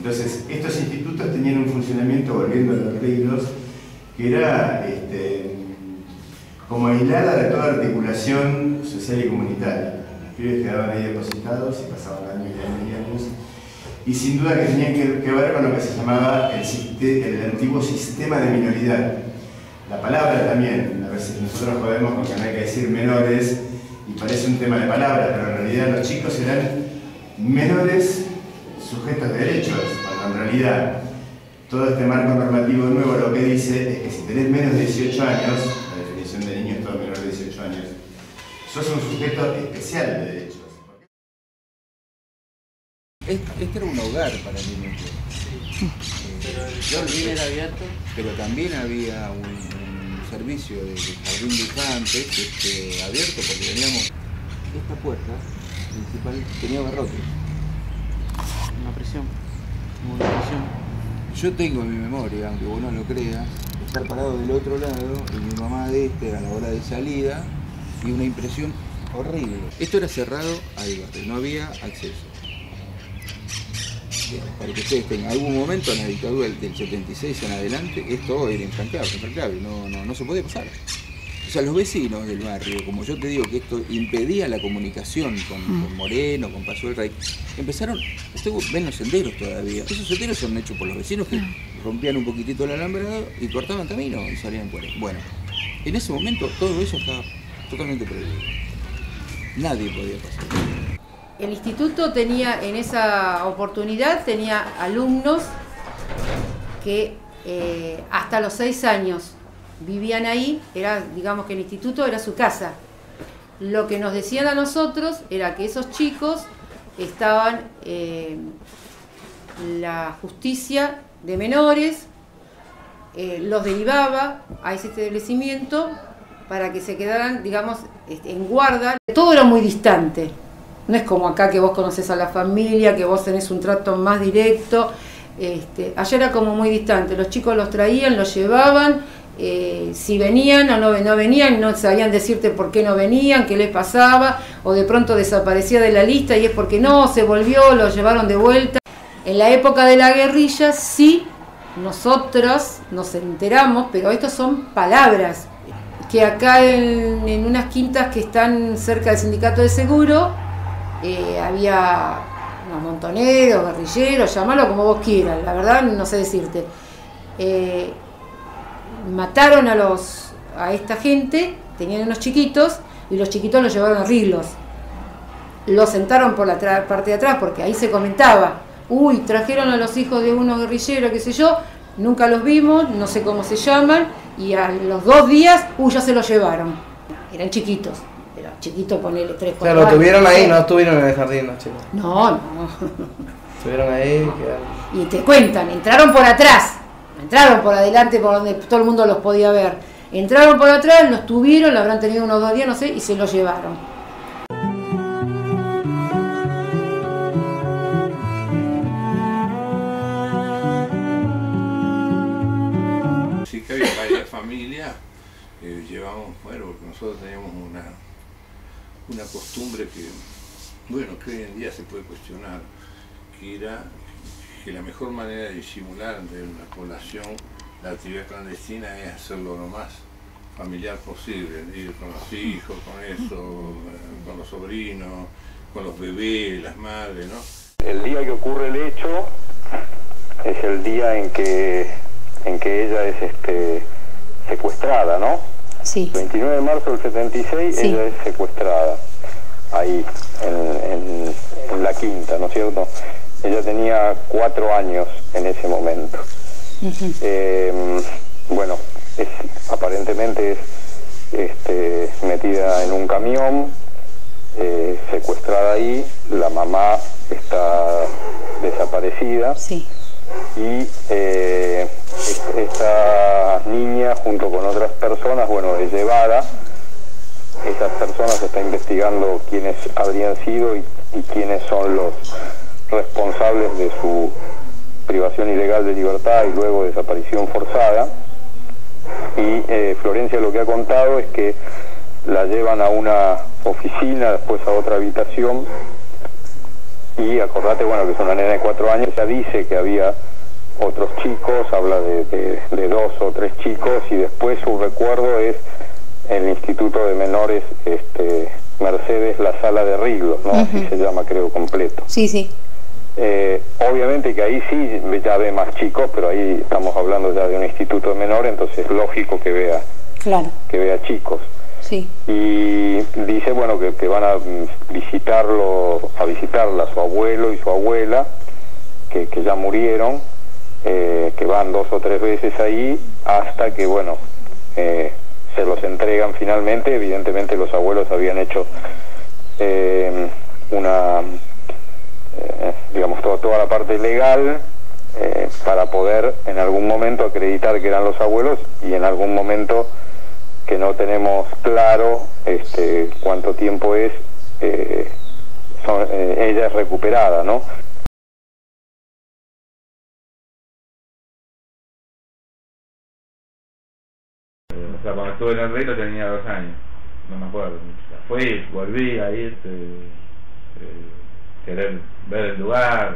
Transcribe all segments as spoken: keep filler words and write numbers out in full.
Entonces, estos institutos tenían un funcionamiento, volviendo a los reglos, que era este, como aislada de toda articulación social y comunitaria. Los pibes quedaban ahí depositados y pasaban años y años y años. Y sin duda que tenían que, que ver con lo que se llamaba el, el antiguo sistema de minoridad. La palabra también, a veces nosotros podemos, porque no hay que decir menores, y parece un tema de palabra, pero en realidad los chicos eran menores sujetos de derechos, cuando en realidad todo este marco normativo nuevo lo que dice es que si tenés menos de dieciocho años, la definición de niño es todo menor de dieciocho años, sos un sujeto especial de derechos. Este era un hogar para mí mismo. Sí. Yo vivía en abierto, pero también había un, un servicio de jardín de infantes este, abierto porque teníamos esta puerta principal, tenía barrotes. Una presión, una presión. Yo tengo en mi memoria, aunque vos no lo creas, estar parado del otro lado y mi mamá de este a la hora de salida y una impresión horrible. Esto era cerrado al barrio, no había acceso. Para que ustedes tengan algún momento en la dictadura del setenta y seis en adelante, esto era infrancable, infrancable, no, no, no se podía pasar. O sea, los vecinos del barrio, como yo te digo que esto impedía la comunicación con, mm. con Moreno, con Paso del Rey, empezaron, ustedes ven los senderos todavía, esos senderos son hechos por los vecinos que mm. rompían un poquitito el alambrado y cortaban camino y salían por ahí. Bueno, en ese momento todo eso estaba totalmente prohibido, nadie podía pasar. El instituto tenía en esa oportunidad, tenía alumnos que eh, hasta los seis años vivían ahí, era, digamos que el instituto era su casa. Lo que nos decían a nosotros era que esos chicos estaban eh, la justicia de menores, eh, los derivaba a ese establecimiento para que se quedaran, digamos, en guarda. Todo era muy distante, no es como acá que vos conocés a la familia, que vos tenés un trato más directo. Este, allá era como muy distante, los chicos los traían, los llevaban. Eh, si venían o no, no venían, no sabían decirte por qué no venían, qué les pasaba, o de pronto desaparecía de la lista y es porque no, se volvió, lo llevaron de vuelta. En la época de la guerrilla sí, nosotros nos enteramos, pero estos son palabras, que acá en, en unas quintas que están cerca del sindicato de seguro, eh, había unos montoneros, guerrilleros, llámalo como vos quieras, la verdad no sé decirte. Eh, Mataron a los a esta gente, tenían unos chiquitos y los chiquitos los llevaron a Riglos. Los sentaron por la parte de atrás porque ahí se comentaba, uy, trajeron a los hijos de unos guerrilleros, qué sé yo, nunca los vimos, no sé cómo se llaman, y a los dos días, uy, ya se los llevaron. Eran chiquitos, pero chiquitos ponele tres, cuatro. O sea, lo años, tuvieron ahí, no estuvieron en el jardín, no, chicos. No, no. Estuvieron ahí, quedaron. Y te cuentan, entraron por atrás. Entraron por adelante, por donde todo el mundo los podía ver. Entraron por atrás, los tuvieron, lo habrán tenido unos dos días, no sé, y se los llevaron. Sí que había varias familias, eh, llevamos, bueno, porque nosotros teníamos una, una costumbre que, bueno, que hoy en día se puede cuestionar, que era que la mejor manera de disimular ante una población la actividad clandestina es hacerlo lo más familiar posible, ir con los hijos, con eso, con los sobrinos, con los bebés, las madres, ¿no? El día que ocurre el hecho es el día en que en que ella es este secuestrada, ¿no? Sí. El veintinueve de marzo del setenta y seis, sí. Ella es secuestrada ahí en, en, en la quinta, ¿no es cierto? Ella tenía cuatro años en ese momento. Uh-huh. eh, bueno, es, aparentemente es este, metida en un camión, eh, secuestrada ahí, la mamá está desaparecida. Sí. y eh, esta niña junto con otras personas, bueno, es llevada. Esas personas se está investigando quiénes habrían sido y, y quiénes son los responsables de su privación ilegal de libertad y luego desaparición forzada. Y eh, Florencia lo que ha contado es que la llevan a una oficina, después a otra habitación, y acordate, bueno, que es una nena de cuatro años, ella dice que había otros chicos, habla de, de, de dos o tres chicos, y después su recuerdo es el Instituto de Menores este, Mercedes, la sala de Riglos, ¿no? Uh-huh. Así se llama, creo, completo. Sí, sí. Eh, obviamente que ahí sí ya ve más chicos, pero ahí estamos hablando ya de un instituto de menores, entonces es lógico que vea, claro, que vea chicos. Sí. Y dice, bueno, que, que van a visitarlo, a visitarla su abuelo y su abuela, que, que ya murieron, eh, que van dos o tres veces ahí, hasta que, bueno, eh, se los entregan finalmente. Evidentemente los abuelos habían hecho eh, una... Eh, digamos, todo, toda la parte legal eh, para poder en algún momento acreditar que eran los abuelos, y en algún momento que no tenemos claro este, cuánto tiempo es, eh, son, eh, ella es recuperada, ¿no? Eh, o sea, cuando estuve en el rito tenía dos años, no me acuerdo. Fui, volví a ir, eh, eh, querer ver el lugar,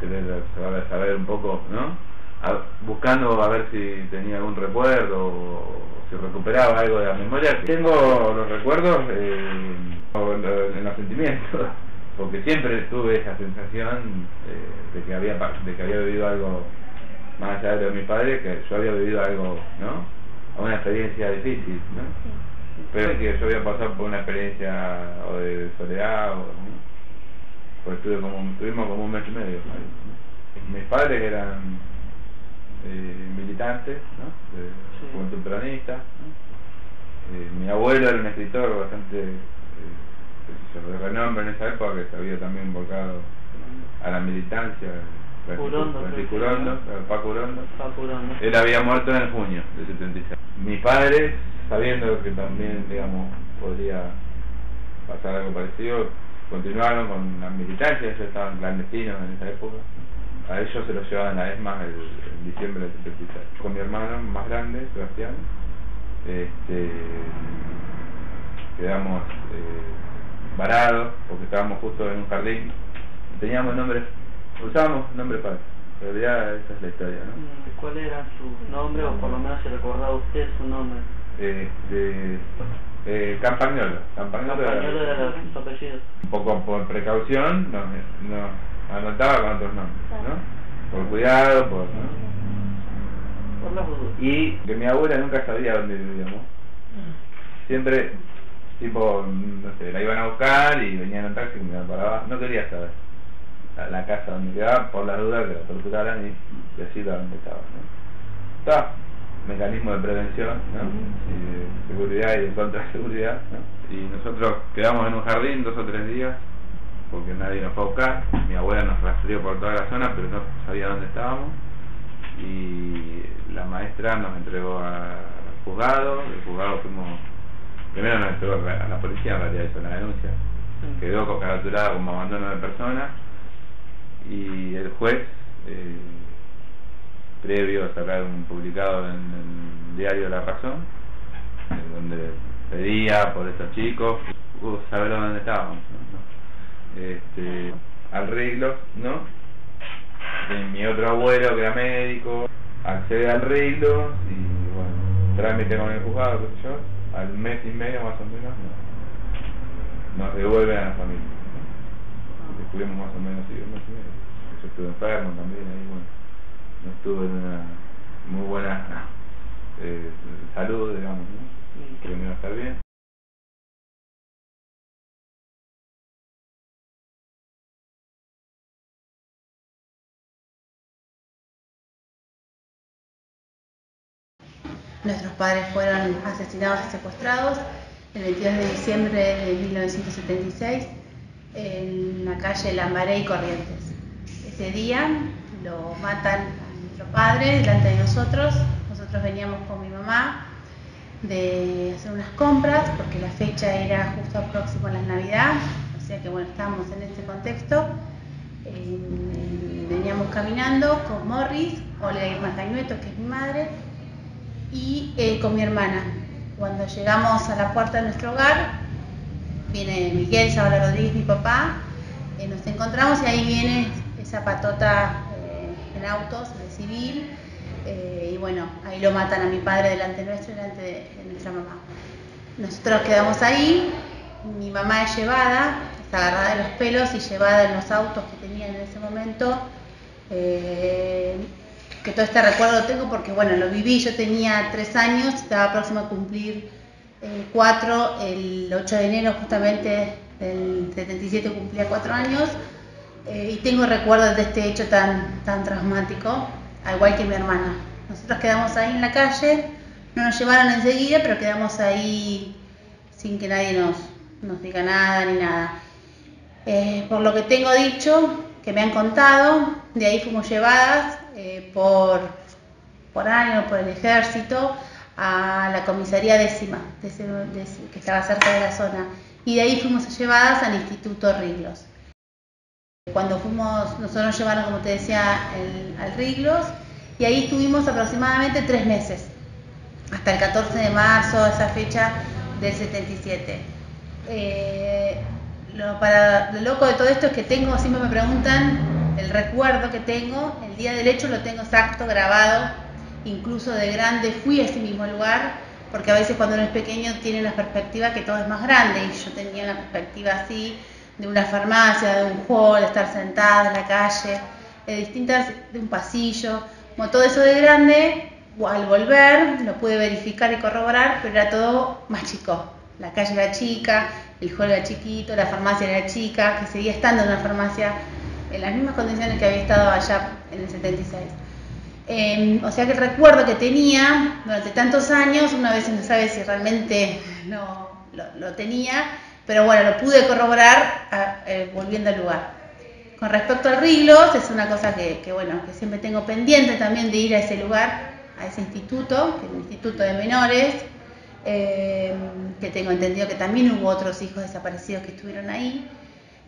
querer saber un poco, ¿no? A, buscando a ver si tenía algún recuerdo o si recuperaba algo de la memoria. Tengo los recuerdos eh, en los sentimientos, porque siempre tuve esa sensación eh, de que había de que había vivido algo más allá de lo de mi padre, que yo había vivido algo, ¿no? Una experiencia difícil, ¿no? Pero que yo había pasado por una experiencia o de soledad, o, ¿no? Estuve como, estuvimos como un mes y medio, ¿no? Mis padres eran eh, militantes, ¿no? De Juventud Peronista, ¿no? Eh, mi abuelo era un escritor bastante eh, de renombre en esa época, que se había también volcado a la militancia. Curondo, Curondo, Paco Urondo. Él había muerto en junio del setenta y seis. Mis padres, sabiendo que también, digamos, podría pasar algo parecido, continuaron con la militancia. Ellos estaban clandestinos en esa época. A ellos se los llevaban a ESMA en diciembre del setenta y seis. Con mi hermano más grande, Sebastián, este, quedamos eh, varados, porque estábamos justo en un jardín. Teníamos nombres, usábamos nombres falsos. En realidad esa es la historia, ¿no? ¿Cuál era su nombre, o por lo menos se recordaba usted su nombre? Este... Eh, Campagnolo. Campagnolo Campagnolo era, era su apellido. Un poco por precaución no, no anotaba con otros nombres, ¿no? Por cuidado, por, ¿no? Por las dudas. Y que mi abuela nunca sabía dónde vivíamos. Siempre, tipo, no sé, la iban a buscar y venían en taxi y me la paraba. No quería saber la, la casa donde quedaba, por la duda que la torturaran y decir dónde estaba, ¿no? Está. Mecanismo de prevención, ¿no? Y de seguridad y de contraseguridad, ¿no? Y nosotros quedamos en un jardín dos o tres días porque nadie nos fue a buscar. Mi abuela nos rastreó por toda la zona, pero no sabía dónde estábamos, y la maestra nos entregó al juzgado. El juzgado fuimos, primero nos entregó a la policía, en realidad hizo la denuncia, quedó capturada como abandono de persona, y el juez eh, previo a sacar un publicado en el diario La Razón, donde pedía por estos chicos, uh, saber dónde estábamos, ¿no? Este, al Riglos, ¿no? De mi otro abuelo que era médico, accede al Riglos y bueno, trámite con el juzgado, qué sé yo, al mes y medio más o menos, ¿no? Nos devuelven a la familia, ¿no? Descubrimos más o menos, sí, un mes y medio. Yo estuve enfermo también ahí, bueno. No estuve en una muy buena eh, salud, digamos, ¿no? Que me iba a estar bien. Nuestros padres fueron asesinados y secuestrados el veintidós de diciembre de mil novecientos setenta y seis en la calle Lambaré y Corrientes. Ese día lo matan a nuestro padre delante de nosotros. Nosotros veníamos con mi mamá de hacer unas compras porque la fecha era justo próximo a la Navidad, o sea que bueno, estábamos en este contexto. Eh, veníamos caminando con Morris, Olga Irma Cañueto, que es mi madre, y eh, con mi hermana. Cuando llegamos a la puerta de nuestro hogar, viene Miguel Zavala Rodríguez, mi papá, eh, nos encontramos y ahí viene esa patota eh, en autos, de civil, eh, y bueno, ahí lo matan a mi padre delante nuestro, delante de, de nuestra mamá. Nosotros quedamos ahí, mi mamá es llevada, está agarrada de los pelos y llevada en los autos que tenía en ese momento, eh, que todo este recuerdo lo tengo porque bueno, lo viví, yo tenía tres años, estaba próxima a cumplir eh, cuatro, el ocho de enero justamente del setenta y siete cumplía cuatro años, eh, y tengo recuerdos de este hecho tan, tan traumático, al igual que mi hermana. Nosotros quedamos ahí en la calle, no nos llevaron enseguida, pero quedamos ahí sin que nadie nos, nos diga nada ni nada. Eh, por lo que tengo dicho, que me han contado, de ahí fuimos llevadas eh, por, por año, por el ejército, a la comisaría décima, décima, décima, que estaba cerca de la zona, y de ahí fuimos llevadas al Instituto Riglos. Cuando fuimos, nosotros nos llevaron, como te decía, el, al Riglos, y ahí estuvimos aproximadamente tres meses, hasta el catorce de marzo, esa fecha del setenta y siete. Eh, Lo, para, lo loco de todo esto es que tengo, siempre me preguntan el recuerdo que tengo, el día del hecho lo tengo exacto, grabado, incluso de grande fui a ese mismo lugar, porque a veces cuando uno es pequeño tiene la perspectiva que todo es más grande, y yo tenía una perspectiva así, de una farmacia, de un hall, de estar sentada en la calle, de distintas, de un pasillo, como todo eso de grande, al volver lo pude verificar y corroborar, pero era todo más chico. La calle era chica, el hall era chiquito, la farmacia era chica, que seguía estando en una farmacia en las mismas condiciones que había estado allá en el setenta y seis. Eh, o sea que el recuerdo que tenía durante tantos años, una vez no sabe si realmente no, lo, lo tenía, pero bueno, lo pude corroborar a, eh, volviendo al lugar. Con respecto al Riglos, es una cosa que, que, bueno, que siempre tengo pendiente también de ir a ese lugar, a ese instituto, que es un instituto de menores, Eh, que tengo entendido que también hubo otros hijos desaparecidos que estuvieron ahí,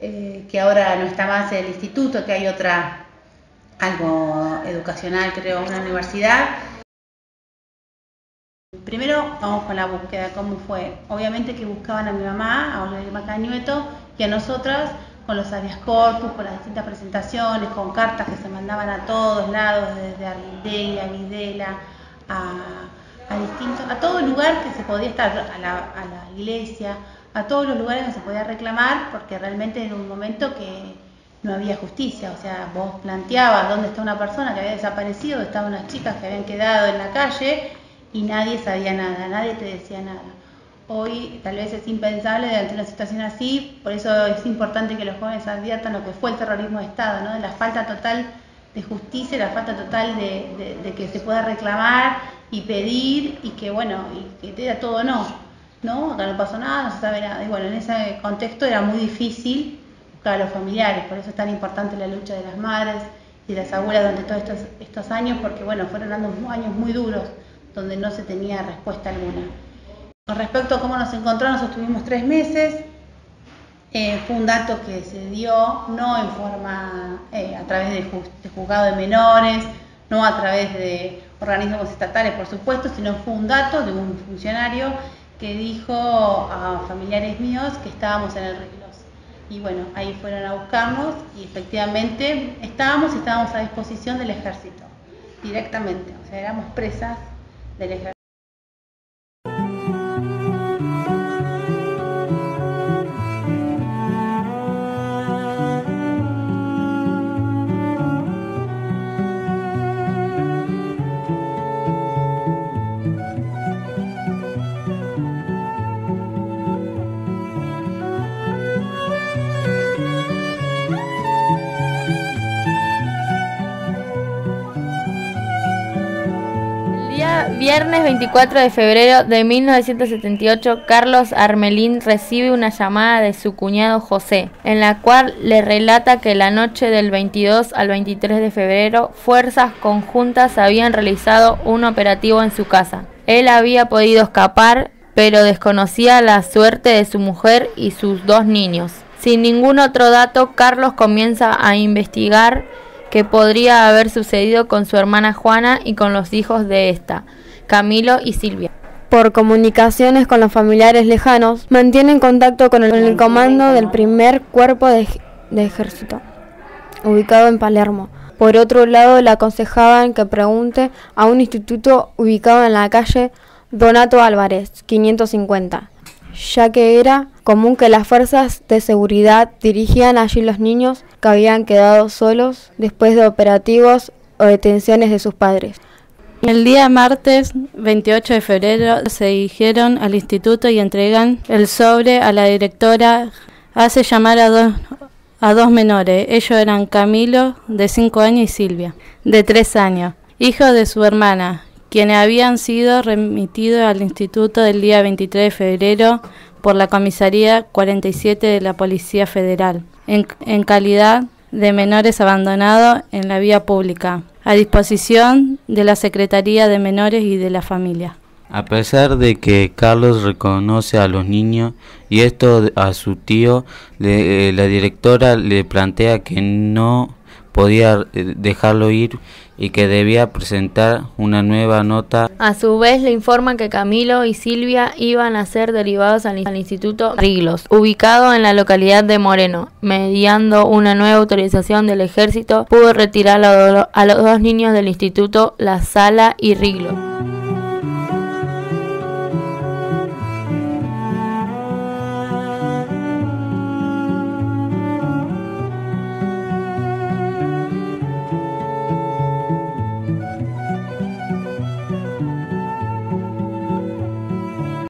eh, que ahora no está más el instituto, que hay otra, algo educacional creo, una universidad. Primero vamos con la búsqueda, ¿cómo fue? Obviamente que buscaban a mi mamá, a Olga Irma Cañueto, y a nosotras con los habeas corpus, con las distintas presentaciones, con cartas que se mandaban a todos lados, desde Arlindela, Videla, a... A, distinto, a todo lugar que se podía estar, a la, a la iglesia, a todos los lugares donde se podía reclamar, porque realmente era un momento que no había justicia. O sea, vos planteabas dónde está una persona que había desaparecido, estaban unas chicas que habían quedado en la calle y nadie sabía nada, nadie te decía nada. Hoy tal vez es impensable ante una situación así, por eso es importante que los jóvenes adviertan lo que fue el terrorismo de Estado, ¿no? De la falta total de justicia, la falta total de, de, de que se pueda reclamar y pedir, y que bueno, y que te da todo no, ¿no? Acá no pasó nada, no se sabe nada. Y bueno, en ese contexto era muy difícil buscar a los familiares, por eso es tan importante la lucha de las madres y de las abuelas durante todos estos, estos años, porque bueno, fueron años muy duros, donde no se tenía respuesta alguna. Con respecto a cómo nos encontramos, estuvimos tres meses, eh, fue un dato que se dio, no en forma, eh, a través de, ju de juzgado de menores, no a través de organismos estatales, por supuesto, sino fue un dato de un funcionario que dijo a familiares míos que estábamos en el Riglos. Y bueno, ahí fueron a buscarnos y efectivamente estábamos estábamos a disposición del ejército, directamente, o sea, éramos presas del ejército. día viernes veinticuatro de febrero de mil novecientos setenta y ocho, Carlos Armelín recibe una llamada de su cuñado José, en la cual le relata que la noche del veintidós al veintitrés de febrero, fuerzas conjuntas habían realizado un operativo en su casa. Él había podido escapar, pero desconocía la suerte de su mujer y sus dos niños. Sin ningún otro dato, Carlos comienza a investigar qué podría haber sucedido con su hermana Juana y con los hijos de esta, Camilo y Silvia. Por comunicaciones con los familiares lejanos, mantienen contacto con el, con el comando del primer cuerpo de, de ejército, ubicado en Palermo. Por otro lado, le aconsejaban que pregunte a un instituto ubicado en la calle Donato Álvarez, quinientos cincuenta, ya que era común que las fuerzas de seguridad dirigían allí los niños que habían quedado solos después de operativos o detenciones de sus padres. El día martes veintiocho de febrero se dirigieron al instituto y entregan el sobre a la directora. Hace llamar a dos, a dos menores, ellos eran Camilo, de cinco años, y Silvia, de tres años, hijo de su hermana, quienes habían sido remitidos al instituto el día veintitrés de febrero por la comisaría cuarenta y siete de la Policía Federal, en, en calidad de menores abandonados en la vía pública, a disposición de la Secretaría de Menores y de la Familia. A pesar de que Carlos reconoce a los niños y esto a su tío, le, eh, la directora le plantea que no podía dejarlo ir y que debía presentar una nueva nota. A su vez le informan que Camilo y Silvia iban a ser derivados al Instituto Riglos, ubicado en la localidad de Moreno. Mediando una nueva autorización del ejército, pudo retirar a los dos niños del instituto La Sala y Riglos.